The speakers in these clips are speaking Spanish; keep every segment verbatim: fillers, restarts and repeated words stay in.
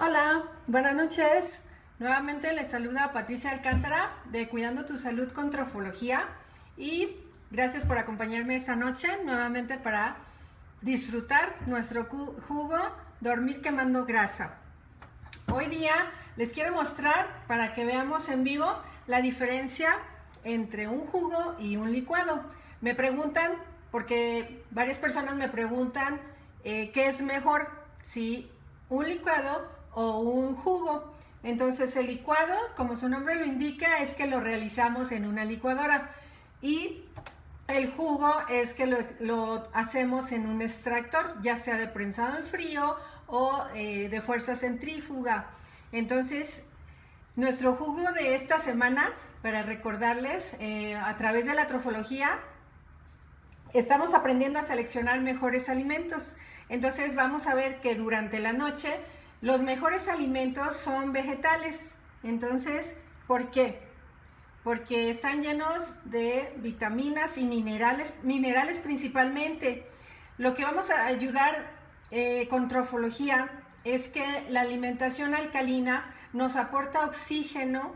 Hola, buenas noches. Nuevamente les saluda Patricia Alcántara de Cuidando tu Salud con Trofología y gracias por acompañarme esta noche nuevamente para disfrutar nuestro jugo Dormir Quemando Grasa. Hoy día les quiero mostrar para que veamos en vivo la diferencia entre un jugo y un licuado. Me preguntan, porque varias personas me preguntan eh, qué es mejor, si un licuado o un jugo. Entonces el licuado, como su nombre lo indica, es que lo realizamos en una licuadora y el jugo es que lo, lo hacemos en un extractor, ya sea de prensado en frío o eh, de fuerza centrífuga. Entonces nuestro jugo de esta semana, para recordarles, eh, a través de la trofología estamos aprendiendo a seleccionar mejores alimentos. Entonces vamos a ver que durante la noche los mejores alimentos son vegetales. Entonces, ¿por qué? Porque están llenos de vitaminas y minerales, minerales principalmente. Lo que vamos a ayudar eh, con trofología es que la alimentación alcalina nos aporta oxígeno,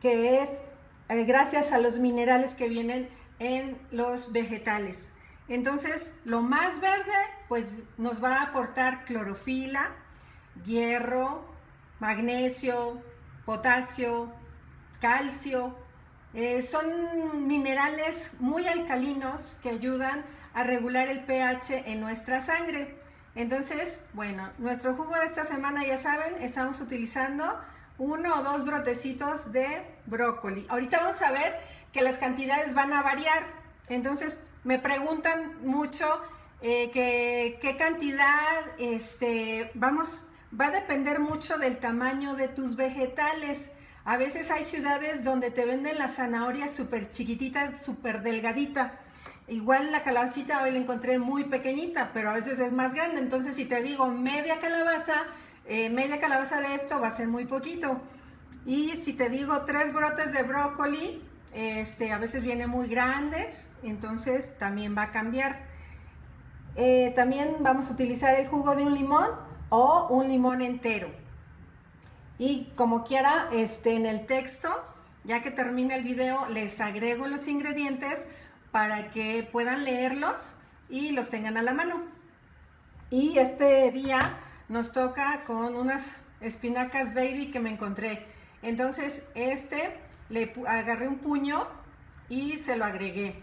que es eh, gracias a los minerales que vienen en los vegetales. Entonces, lo más verde pues nos va a aportar clorofila, hierro, magnesio, potasio, calcio. Eh, son minerales muy alcalinos que ayudan a regular el pH en nuestra sangre. Entonces, bueno, nuestro jugo de esta semana, ya saben, estamos utilizando uno o dos brotecitos de brócoli. Ahorita vamos a ver que las cantidades van a variar. Entonces, me preguntan mucho eh, que, qué cantidad, este, vamos, va a depender mucho del tamaño de tus vegetales. A veces hay ciudades donde te venden la zanahoria súper chiquitita, súper delgadita. Igual la calabacita hoy la encontré muy pequeñita, pero a veces es más grande. Entonces, si te digo media calabaza, eh, media calabaza de esto va a ser muy poquito. Y si te digo tres brotes de brócoli, Este, a veces vienen muy grandes, entonces también va a cambiar. Eh, también vamos a utilizar el jugo de un limón o un limón entero. Y como quiera, este, en el texto, ya que termine el video, les agrego los ingredientes para que puedan leerlos y los tengan a la mano. Y este día nos toca con unas espinacas baby que me encontré. Entonces, este... le agarré un puño y se lo agregué.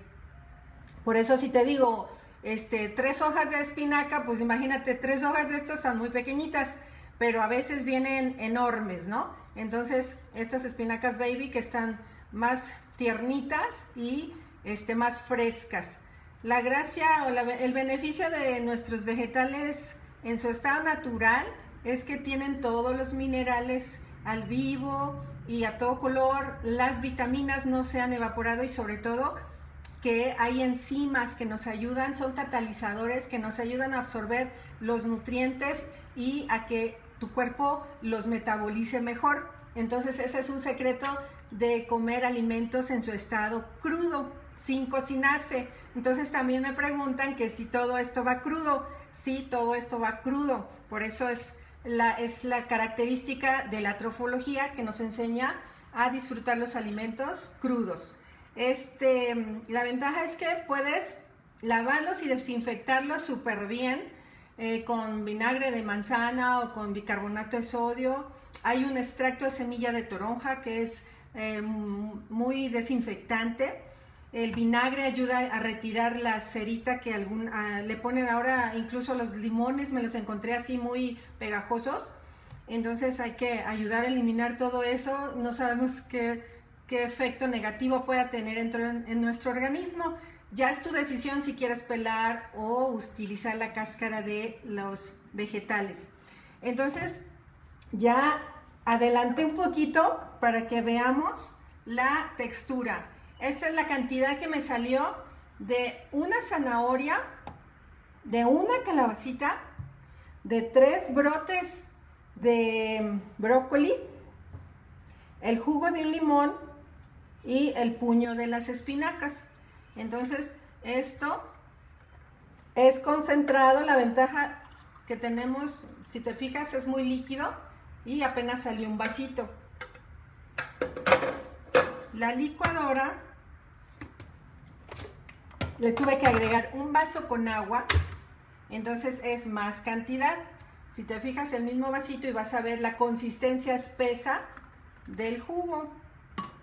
Por eso si te digo este, tres hojas de espinaca, pues imagínate, tres hojas de estas están muy pequeñitas, pero a veces vienen enormes, ¿no? Entonces estas espinacas baby que están más tiernitas y este, más frescas. La gracia o la, el beneficio de nuestros vegetales en su estado natural es que tienen todos los minerales al vivo y a todo color, las vitaminas no se han evaporado y sobre todo que hay enzimas que nos ayudan, son catalizadores que nos ayudan a absorber los nutrientes y a que tu cuerpo los metabolice mejor. Entonces ese es un secreto de comer alimentos en su estado crudo, sin cocinarse. Entonces también me preguntan que si todo esto va crudo. Sí, todo esto va crudo, por eso es La, es la característica de la trofología, que nos enseña a disfrutar los alimentos crudos. Este, la ventaja es que puedes lavarlos y desinfectarlos súper bien eh, con vinagre de manzana o con bicarbonato de sodio. Hay un extracto de semilla de toronja que es eh, muy desinfectante. El vinagre ayuda a retirar la cerita que algún, a, le ponen ahora, incluso los limones, me los encontré así muy pegajosos. Entonces hay que ayudar a eliminar todo eso. No sabemos qué, qué efecto negativo pueda tener en, en nuestro organismo. Ya es tu decisión si quieres pelar o utilizar la cáscara de los vegetales. Entonces ya adelanté un poquito para que veamos la textura. Esta es la cantidad que me salió de una zanahoria, de una calabacita, de tres brotes de brócoli, el jugo de un limón y el puño de las espinacas. Entonces, esto es concentrado. La ventaja que tenemos, si te fijas, es muy líquido y apenas salió un vasito. La licuadora, le tuve que agregar un vaso con agua, entonces es más cantidad. Si te fijas, el mismo vasito y vas a ver la consistencia espesa del jugo.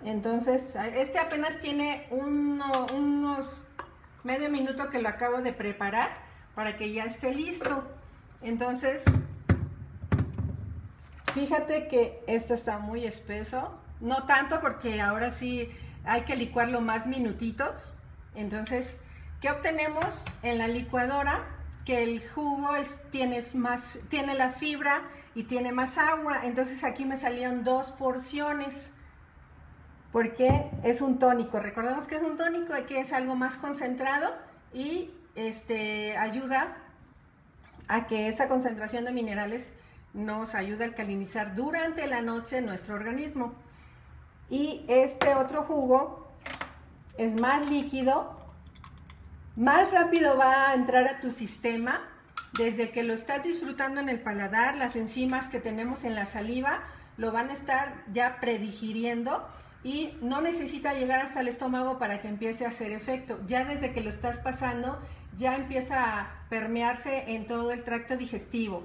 Entonces, este apenas tiene uno, unos medio minuto que lo acabo de preparar para que ya esté listo. Entonces, fíjate que esto está muy espeso. No tanto porque ahora sí hay que licuarlo más minutitos. Entonces, ¿qué obtenemos en la licuadora? Que el jugo es, tiene, más, tiene la fibra y tiene más agua. Entonces aquí me salieron dos porciones. Porque es un tónico. Recordemos que es un tónico, que es algo más concentrado y este, ayuda a que esa concentración de minerales nos ayude a alcalinizar durante la noche nuestro organismo. Y este otro jugo es más líquido, más rápido va a entrar a tu sistema. Desde que lo estás disfrutando en el paladar, las enzimas que tenemos en la saliva lo van a estar ya predigiriendo y no necesita llegar hasta el estómago para que empiece a hacer efecto. Ya desde que lo estás pasando, ya empieza a permearse en todo el tracto digestivo.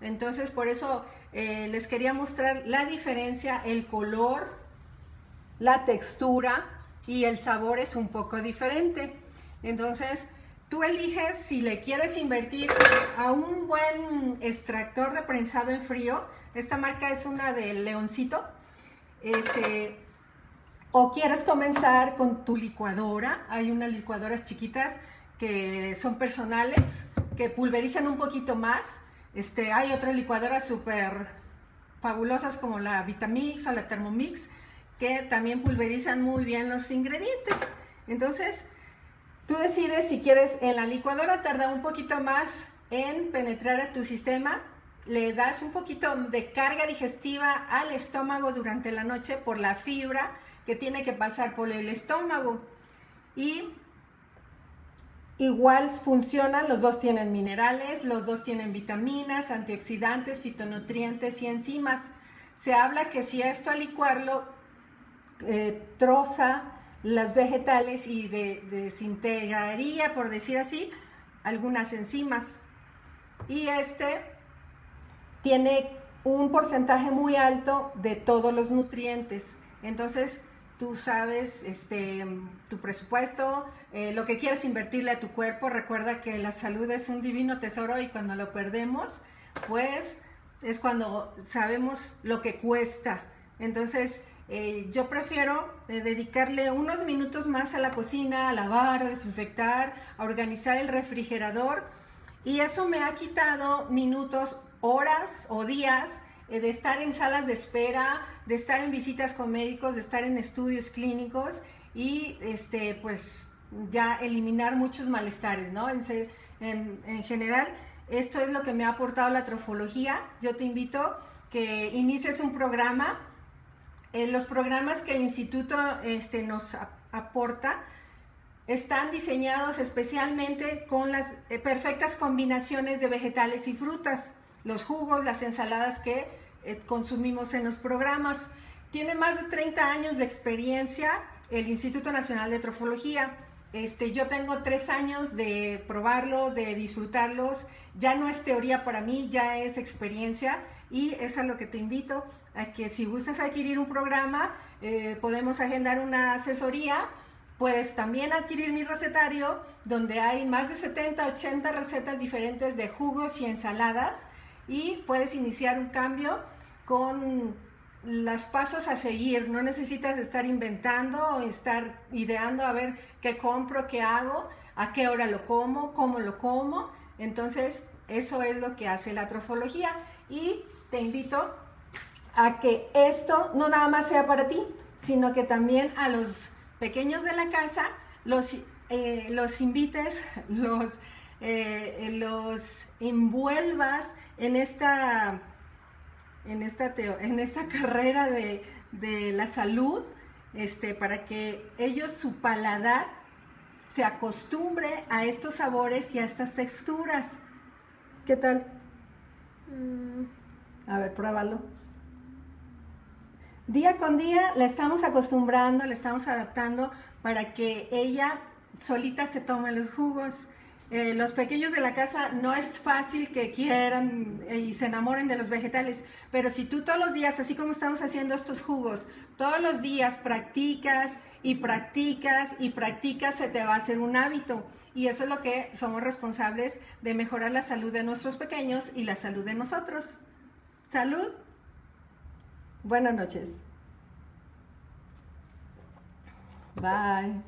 Entonces, por eso eh, les quería mostrar la diferencia, el color, la textura y el sabor es un poco diferente. Entonces, tú eliges si le quieres invertir a un buen extractor reprensado en frío. Esta marca es una de Leoncito. Este, o quieres comenzar con tu licuadora. Hay unas licuadoras chiquitas que son personales, que pulverizan un poquito más. Este, hay otras licuadoras súper fabulosas como la Vitamix o la Thermomix, que también pulverizan muy bien los ingredientes. Entonces, tú decides si quieres. En la licuadora tarda un poquito más en penetrar a tu sistema, le das un poquito de carga digestiva al estómago durante la noche por la fibra que tiene que pasar por el estómago. Y igual funcionan, los dos tienen minerales, los dos tienen vitaminas, antioxidantes, fitonutrientes y enzimas. Se habla que si esto al licuarlo Eh, troza los vegetales y de, desintegraría, por decir así, algunas enzimas. Y este tiene un porcentaje muy alto de todos los nutrientes. Entonces, tú sabes este, tu presupuesto, eh, lo que quieres invertirle a tu cuerpo. Recuerda que la salud es un divino tesoro y cuando lo perdemos, pues es cuando sabemos lo que cuesta. Entonces, Eh, yo prefiero eh, dedicarle unos minutos más a la cocina, a lavar, a desinfectar, a organizar el refrigerador, y eso me ha quitado minutos, horas o días eh, de estar en salas de espera, de estar en visitas con médicos, de estar en estudios clínicos y este, pues ya eliminar muchos malestares, ¿no? En, ser, en, en general, esto es lo que me ha aportado la trofología. Yo te invito a que inicies un programa. Eh, los programas que el instituto este, nos ap aporta están diseñados especialmente con las eh, perfectas combinaciones de vegetales y frutas, los jugos, las ensaladas que eh, consumimos en los programas. Tiene más de treinta años de experiencia el Instituto Nacional de Trofología. Este, yo tengo tres años de probarlos, de disfrutarlos. Ya no es teoría para mí, ya es experiencia. Y eso es lo que te invito, a que si gustas adquirir un programa, eh, podemos agendar una asesoría. Puedes también adquirir mi recetario, donde hay más de setenta, ochenta recetas diferentes de jugos y ensaladas. Y puedes iniciar un cambio con los pasos a seguir. No necesitas estar inventando o estar ideando a ver qué compro, qué hago, a qué hora lo como, cómo lo como. Entonces, eso es lo que hace la trofología. Y te invito a que esto no nada más sea para ti, sino que también a los pequeños de la casa los, eh, los invites, los, eh, los envuelvas en esta, en esta, teo, en esta carrera de, de la salud, este, para que ellos, su paladar, se acostumbre a estos sabores y a estas texturas. ¿Qué tal? Mm. A ver, pruébalo. Día con día la estamos acostumbrando, la estamos adaptando para que ella solita se tome los jugos. Eh, los pequeños de la casa no es fácil que quieran y se enamoren de los vegetales, pero si tú todos los días, así como estamos haciendo estos jugos, todos los días practicas y practicas y practicas, se te va a hacer un hábito. Y eso es lo que somos responsables de mejorar la salud de nuestros pequeños y la salud de nosotros. Salud. Buenas noches. Bye.